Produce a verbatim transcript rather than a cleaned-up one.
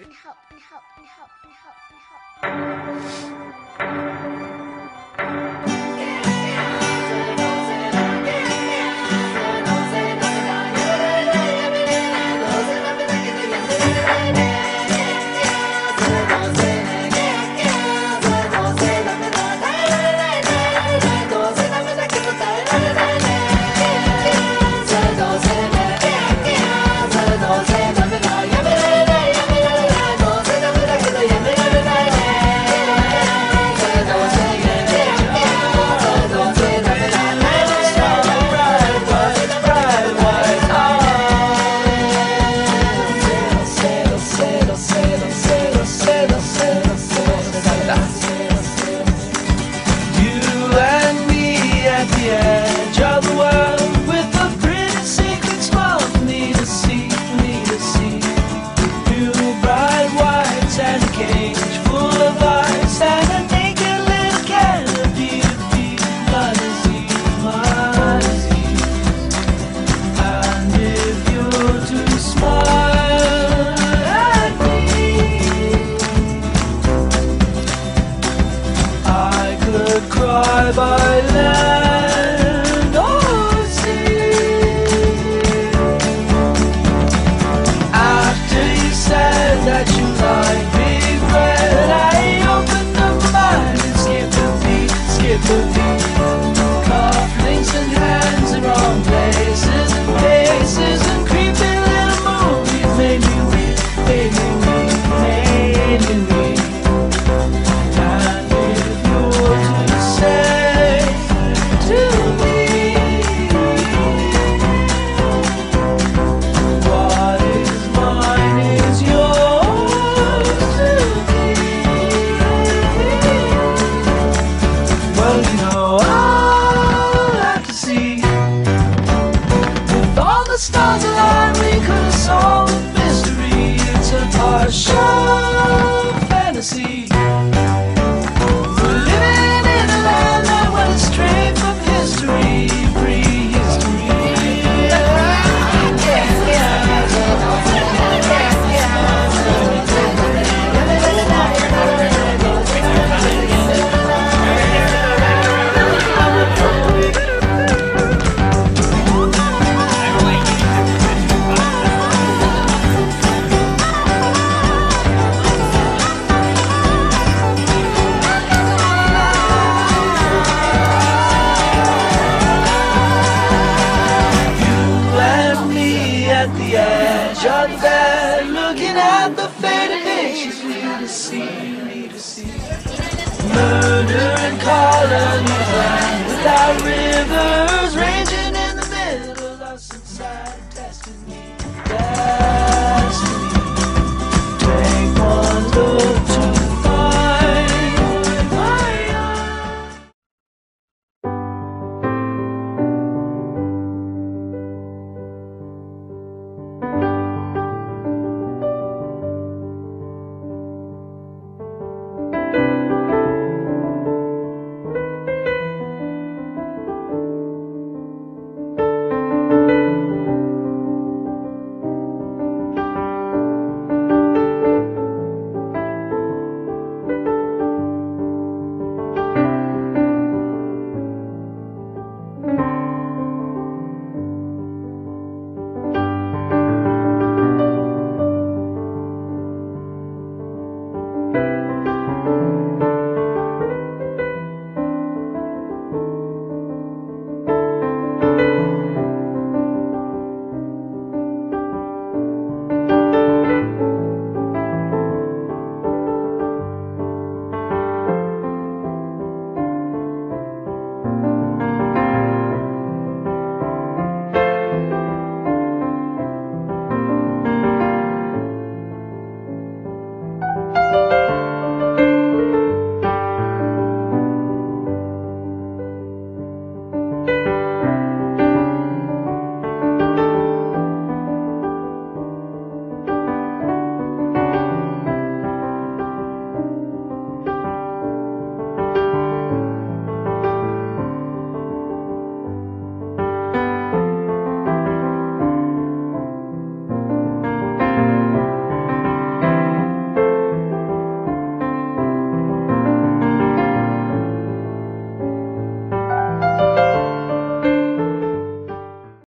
and help and help and help and help and help. Cry by land or sea. After you said that you like big red, I opened up mine and skipped a beat, skipped a beat. Cufflinks and hands in wrong places and faces and creepy little movies made me weep, made me weep, made me weep. Stars aligned, we could have solved the mystery. It's a partial fantasy. We're living in a land that went straight from history, prehistory. At the edge of the bed, looking at the faded pictures, we need to see, we need to see. Murder and colony land, without rivers, rain.